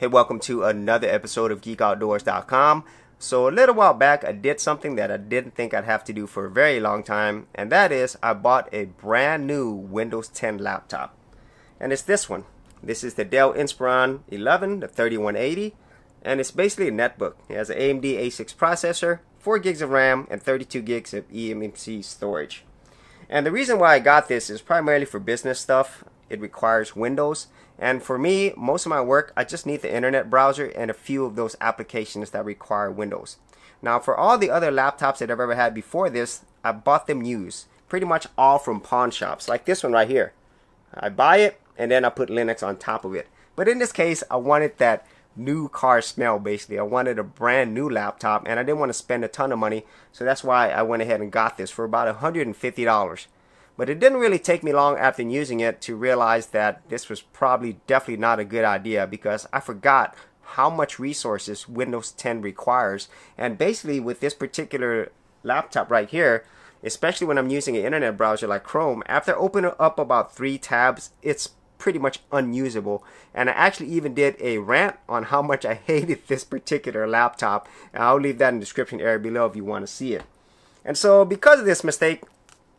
Hey, welcome to another episode of geekoutdoors.com. So a little while back, I did something that I didn't think I'd have to do for a very long time, and that is I bought a brand new Windows 10 laptop. And it's this one. This is the Dell Inspiron 11, the 3180, and it's basically a netbook. It has an AMD A6 processor, 4 gigs of RAM, and 32 gigs of eMMC storage. And the reason why I got this is primarily for business stuff. It requires Windows, and for me, most of my work, I just need the internet browser and a few of those applications that require Windows. Now, for all the other laptops that I've ever had before this, I bought them used, pretty much all from pawn shops, like this one right here. I buy it, and then I put Linux on top of it. But in this case, I wanted that new car smell, basically. I wanted a brand new laptop, and I didn't want to spend a ton of money, so that's why I went ahead and got this for about $150. But it didn't really take me long after using it to realize that this was definitely not a good idea, because I forgot how much resources Windows 10 requires. And basically with this particular laptop right here, especially when I'm using an internet browser like Chrome, after opening up about 3 tabs, it's pretty much unusable. And I actually even did a rant on how much I hated this particular laptop. And I'll leave that in the description area below if you want to see it. And so because of this mistake,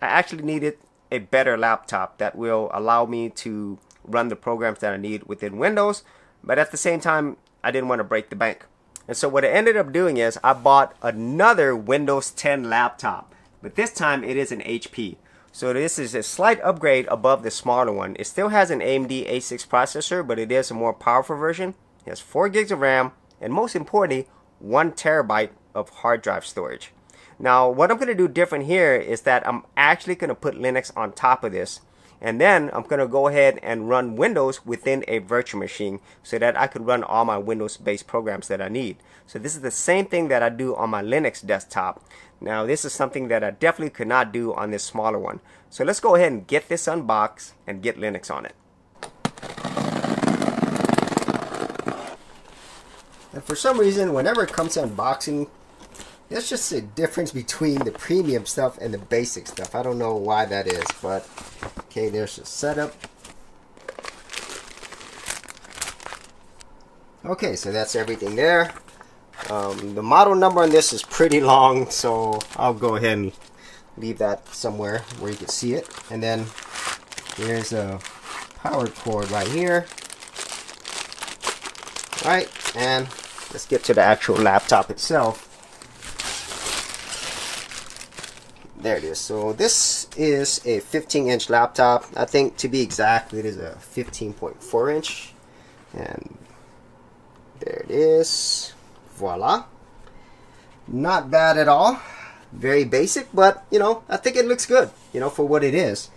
I actually needed a better laptop that will allow me to run the programs that I need within Windows, but at the same time, I didn't want to break the bank. And so what I ended up doing is I bought another Windows 10 laptop, but this time it is an HP. So this is a slight upgrade above the smaller one. It still has an AMD A6 processor, but it is a more powerful version. It has 4 gigs of RAM, and most importantly, 1 terabyte of hard drive storage. Now, what I'm going to do different here is that I'm actually going to put Linux on top of this. And then I'm going to go ahead and run Windows within a virtual machine so that I could run all my Windows-based programs that I need. So this is the same thing that I do on my Linux desktop. Now, this is something that I definitely could not do on this smaller one. So let's go ahead and get this unboxed and get Linux on it. And for some reason, whenever it comes to unboxing, there's just a difference between the premium stuff and the basic stuff. I don't know why that is, but okay, there's the setup. Okay, so that's everything there. The model number on this is pretty long, so I'll go ahead and leave that somewhere where you can see it. And then there's a power cord right here. All right, and let's get to the actual laptop itself. There it is. So this is a 15-inch laptop. I think, to be exact, it is a 15.4-inch. And there it is. Voila. Not bad at all. Very basic, but, you know, I think it looks good, you know, for what it is.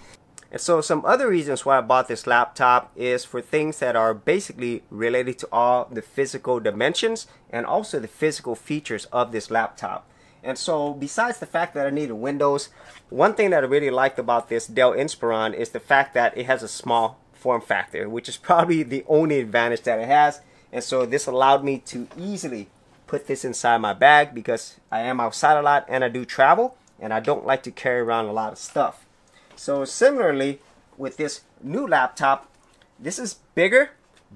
And so some other reasons why I bought this laptop is for things that are basically related to all the physical dimensions and also the physical features of this laptop. And so besides the fact that I needed Windows, one thing that I really liked about this Dell Inspiron is the fact that it has a small form factor, which is probably the only advantage that it has. And so this allowed me to easily put this inside my bag, because I am outside a lot and I do travel, and I don't like to carry around a lot of stuff. So similarly with this new laptop, this is bigger,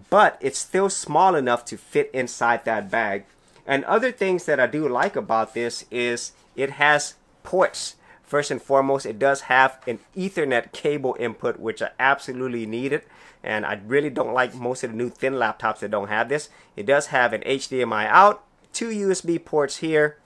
but it's still small enough to fit inside that bag. And other things that I do like about this is it has ports. First and foremost, it does have an Ethernet cable input, which I absolutely needed. And I really don't like most of the new thin laptops that don't have this. It does have an HDMI out, 2 USB ports here,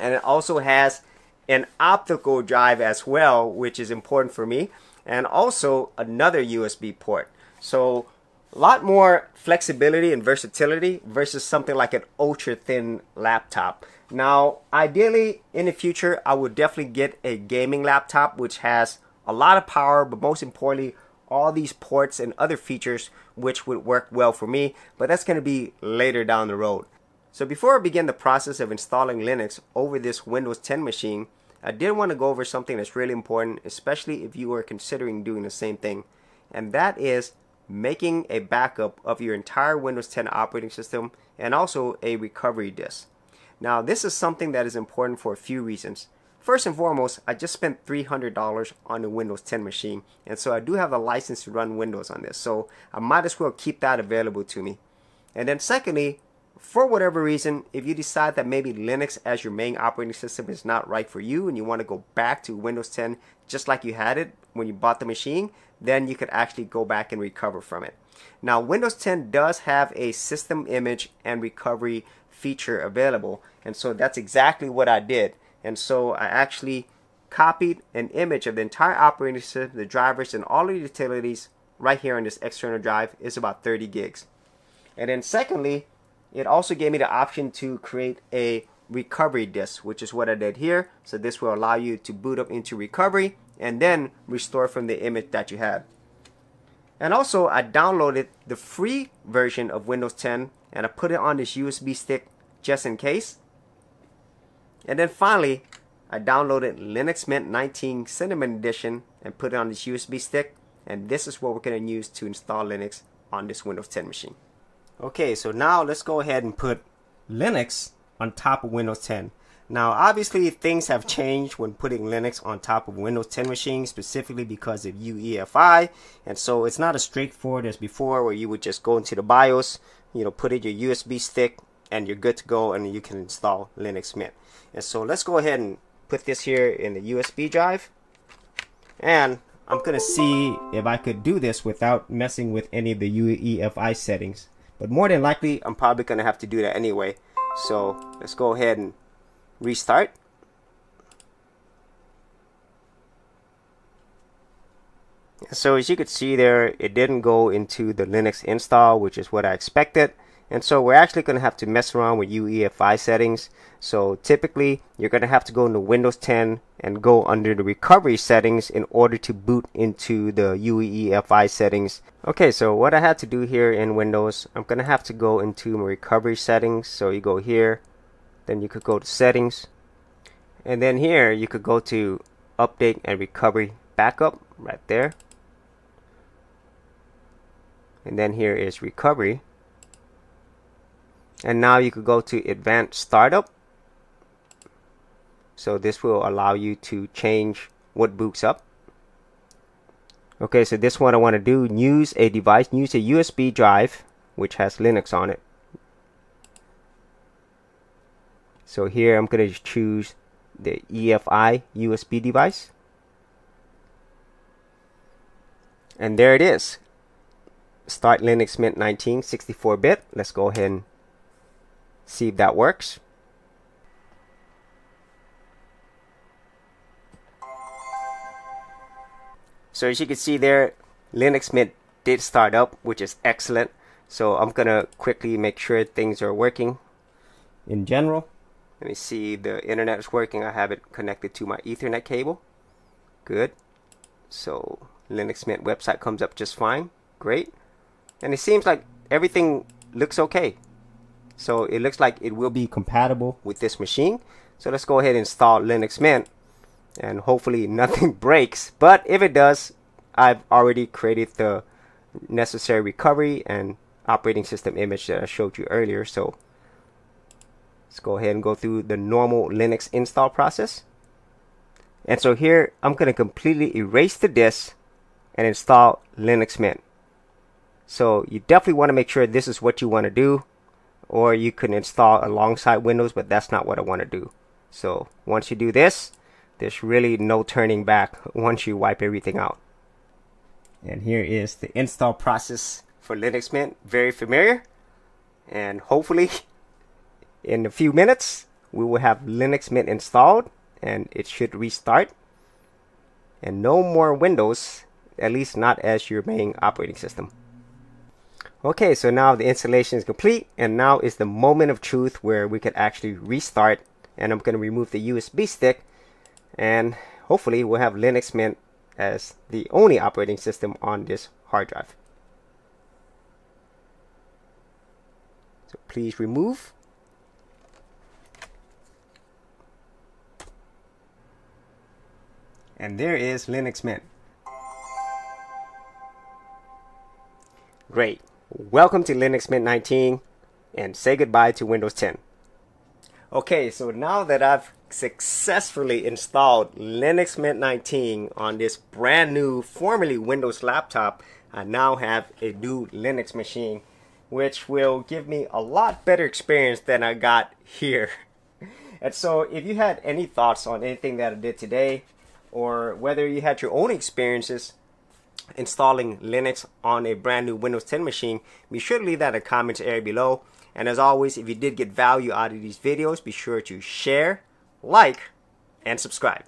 and it also has an optical drive as well, which is important for me, and also another USB port. So a lot more flexibility and versatility versus something like an ultra-thin laptop. Now, ideally, in the future, I would definitely get a gaming laptop which has a lot of power, but most importantly, all these ports and other features which would work well for me, but that's going to be later down the road. So before I begin the process of installing Linux over this Windows 10 machine, I did want to go over something that's really important, especially if you are considering doing the same thing, and that is making a backup of your entire Windows 10 operating system and also a recovery disk. Now, this is something that is important for a few reasons. First and foremost, I just spent $300 on the Windows 10 machine, and so I do have a license to run Windows on this, so I might as well keep that available to me. And then secondly, for whatever reason, if you decide that maybe Linux as your main operating system is not right for you and you want to go back to Windows 10 just like you had it when you bought the machine, then you could actually go back and recover from it. Now, Windows 10 does have a system image and recovery feature available, and so that's exactly what I did. And so I actually copied an image of the entire operating system, the drivers, and all the utilities right here on this external drive. Is about 30 gigs. And then secondly, it also gave me the option to create a recovery disk, which is what I did here. So this will allow you to boot up into recovery and then restore from the image that you had. And also, I downloaded the free version of Windows 10 and I put it on this USB stick just in case. And then finally, I downloaded Linux Mint 19 Cinnamon Edition and put it on this USB stick. And this is what we're going to use to install Linux on this Windows 10 machine. Okay, so now let's go ahead and put Linux on top of Windows 10. Now, obviously, things have changed when putting Linux on top of Windows 10 machines, specifically because of UEFI. And so it's not as straightforward as before, where you would just go into the BIOS, you know, put in your USB stick, and you're good to go, and you can install Linux Mint. And so let's go ahead and put this here in the USB drive. And I'm going to see if I could do this without messing with any of the UEFI settings. But more than likely, I'm probably going to have to do that anyway. So let's go ahead and restart. So as you can see there, it didn't go into the Linux install, which is what I expected. And so we're actually going to have to mess around with UEFI settings. So typically, you're going to have to go into Windows 10 and go under the recovery settings in order to boot into the UEFI settings. Okay, so what I had to do here in Windows, I'm going to have to go into my recovery settings. So you go here, then you could go to settings. And then here, you could go to update and recovery backup right there. And then here is recovery. And now you could go to advanced startup. So this will allow you to change what boots up. Okay, so this one I want to do, use a device, use a USB drive which has Linux on it. So here I'm going to choose the EFI USB device. And there it is. Start Linux Mint 19 64-bit. Let's go ahead and see if that works. So as you can see there, Linux Mint did start up, which is excellent. So I'm gonna quickly make sure things are working in general. Let me see if the internet is working. I have it connected to my Ethernet cable. Good. So Linux Mint website comes up just fine. Great. And it seems like everything looks okay. So it looks like it will be compatible with this machine. So let's go ahead and install Linux Mint, and hopefully nothing breaks. But if it does, I've already created the necessary recovery and operating system image that I showed you earlier. So let's go ahead and go through the normal Linux install process. And so here I'm going to completely erase the disk and install Linux Mint. So you definitely want to make sure this is what you want to do. Or you can install alongside Windows, but that's not what I want to do. So once you do this, there's really no turning back once you wipe everything out. And here is the install process for Linux Mint. Very familiar. And hopefully in a few minutes, we will have Linux Mint installed and it should restart. And no more Windows, at least not as your main operating system. Okay, so now the installation is complete, and now is the moment of truth where we can actually restart. And I'm going to remove the USB stick, and hopefully we'll have Linux Mint as the only operating system on this hard drive. So please remove. And there is Linux Mint. Great. Welcome to Linux Mint 19 and say goodbye to Windows 10. Okay, so now that I've successfully installed Linux Mint 19 on this brand new, formerly Windows laptop, I now have a new Linux machine. which will give me a lot better experience than I got here. And so if you had any thoughts on anything that I did today, or whether you had your own experiences installing Linux on a brand new Windows 10 machine, be sure to leave that in the comments area below. And as always, if you did get value out of these videos, be sure to share, like, and subscribe.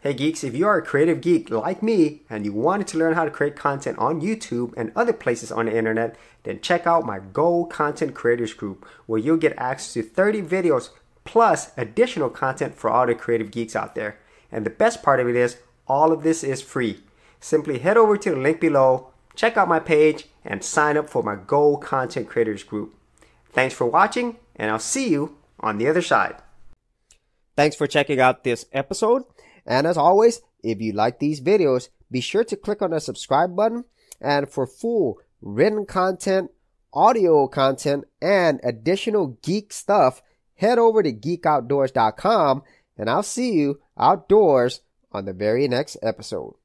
Hey geeks, if you are a creative geek like me and you wanted to learn how to create content on YouTube and other places on the internet, then check out my Gold Content Creators group, where you'll get access to 30 videos plus additional content for all the creative geeks out there. And the best part of it is, all of this is free. Simply head over to the link below, check out my page, and sign up for my Gold Content Creators group. Thanks for watching, and I'll see you on the other side. Thanks for checking out this episode. And as always, if you like these videos, be sure to click on the subscribe button. And for full written content, audio content, and additional geek stuff, head over to geekoutdoors.com, and I'll see you outdoors on the very next episode.